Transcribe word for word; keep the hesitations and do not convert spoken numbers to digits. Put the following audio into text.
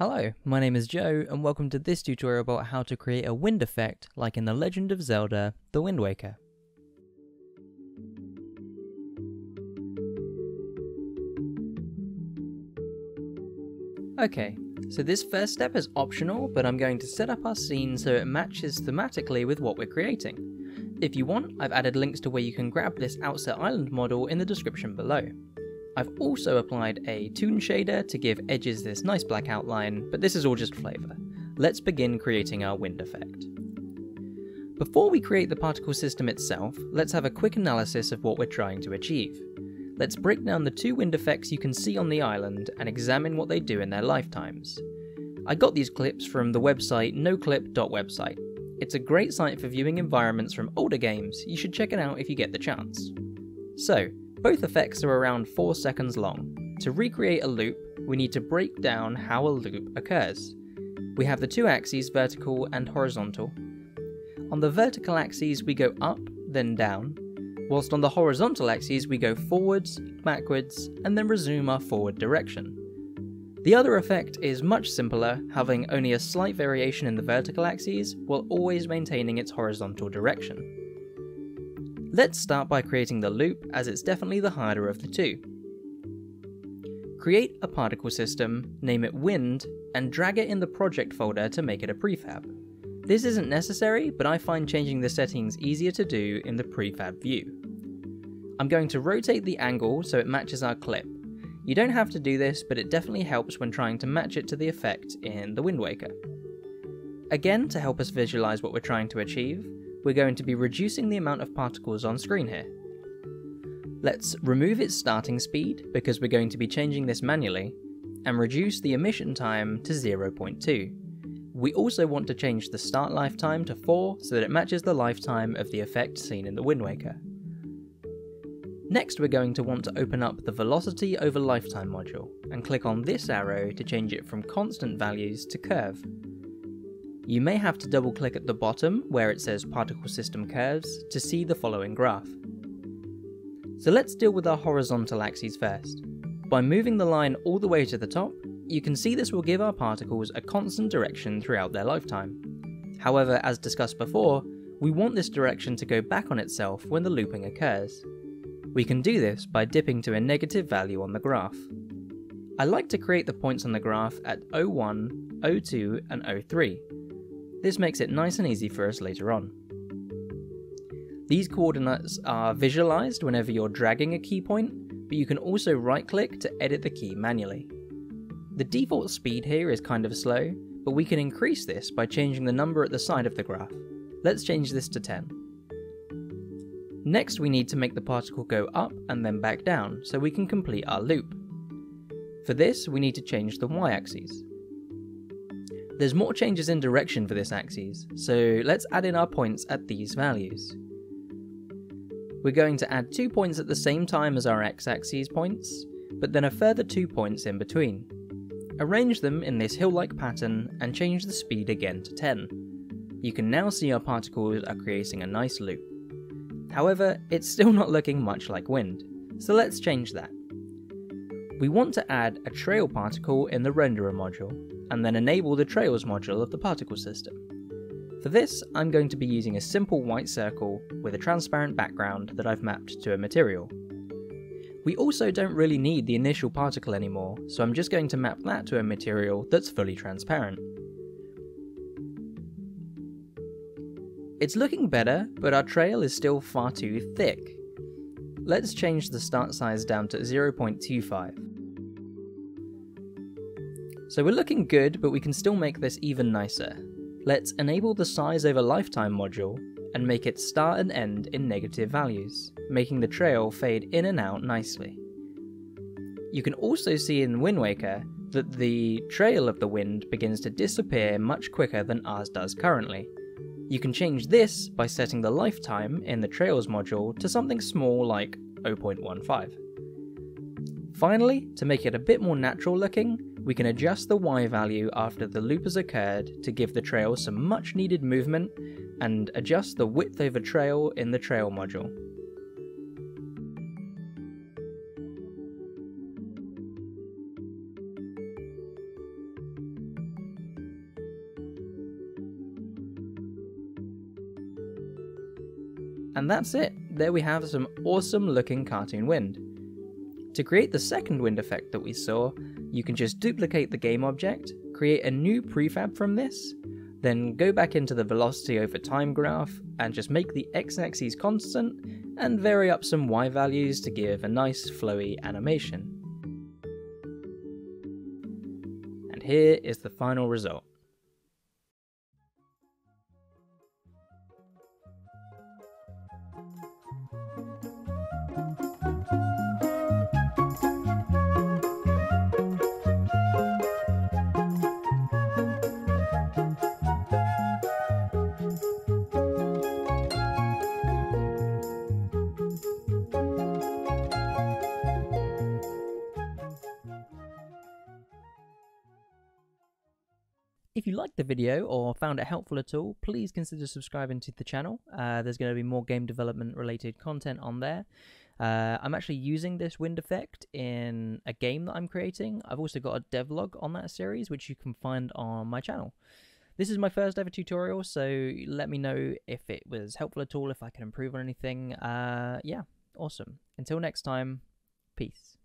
Hello, my name is Joe and welcome to this tutorial about how to create a wind effect like in The Legend of Zelda: The Wind Waker. Okay, so this first step is optional, but I'm going to set up our scene so it matches thematically with what we're creating. If you want, I've added links to where you can grab this Outset Island model in the description below. I've also applied a toon shader to give edges this nice black outline, but this is all just flavour. Let's begin creating our wind effect. Before we create the particle system itself, let's have a quick analysis of what we're trying to achieve. Let's break down the two wind effects you can see on the island and examine what they do in their lifetimes. I got these clips from the website noclip dot website. It's a great site for viewing environments from older games. You should check it out if you get the chance. So, both effects are around four seconds long. To recreate a loop, we need to break down how a loop occurs. We have the two axes, vertical and horizontal. On the vertical axes we go up, then down, whilst on the horizontal axes we go forwards, backwards, and then resume our forward direction. The other effect is much simpler, having only a slight variation in the vertical axes while always maintaining its horizontal direction. Let's start by creating the loop, as it's definitely the harder of the two. Create a particle system, name it Wind, and drag it in the project folder to make it a prefab. This isn't necessary, but I find changing the settings easier to do in the prefab view. I'm going to rotate the angle so it matches our clip. You don't have to do this, but it definitely helps when trying to match it to the effect in The Wind Waker. Again, to help us visualize what we're trying to achieve, we're going to be reducing the amount of particles on screen here. Let's remove its starting speed, because we're going to be changing this manually, and reduce the emission time to zero point two. We also want to change the start lifetime to four so that it matches the lifetime of the effect seen in The Wind Waker. Next we're going to want to open up the velocity over lifetime module, and click on this arrow to change it from constant values to curve. You may have to double click at the bottom where it says particle system curves to see the following graph. So let's deal with our horizontal axes first. By moving the line all the way to the top, you can see this will give our particles a constant direction throughout their lifetime. However, as discussed before, we want this direction to go back on itself when the looping occurs. We can do this by dipping to a negative value on the graph. I like to create the points on the graph at zero one, zero two and zero three. This makes it nice and easy for us later on. These coordinates are visualized whenever you're dragging a key point, but you can also right-click to edit the key manually. The default speed here is kind of slow, but we can increase this by changing the number at the side of the graph. Let's change this to ten. Next we need to make the particle go up and then back down, so we can complete our loop. For this we need to change the y-axis. There's more changes in direction for this axis, so let's add in our points at these values. We're going to add two points at the same time as our x-axis points, but then a further two points in between. Arrange them in this hill-like pattern and change the speed again to ten. You can now see our particles are creating a nice loop. However, it's still not looking much like wind, so let's change that. We want to add a trail particle in the renderer module, and then enable the trails module of the particle system. For this, I'm going to be using a simple white circle with a transparent background that I've mapped to a material. We also don't really need the initial particle anymore, so I'm just going to map that to a material that's fully transparent. It's looking better, but our trail is still far too thick. Let's change the start size down to zero point two five. So we're looking good, but we can still make this even nicer. Let's enable the size over lifetime module and make it start and end in negative values, making the trail fade in and out nicely. You can also see in Wind Waker that the trail of the wind begins to disappear much quicker than ours does currently. You can change this by setting the lifetime in the trails module to something small like zero point one five. Finally, to make it a bit more natural looking, we can adjust the y value after the loop has occurred to give the trail some much needed movement, and adjust the width over trail in the trail module. And that's it, there we have some awesome looking cartoon wind. To create the second wind effect that we saw, you can just duplicate the game object, create a new prefab from this, then go back into the velocity over time graph and just make the x-axis constant and vary up some y values to give a nice flowy animation. And here is the final result. If you liked the video or found it helpful at all, please consider subscribing to the channel. Uh, there's going to be more game development related content on there. Uh, I'm actually using this wind effect in a game that I'm creating. I've also got a devlog on that series, which you can find on my channel. This is my first ever tutorial, so let me know if it was helpful at all, if I can improve on anything. Uh, yeah, awesome. Until next time, peace.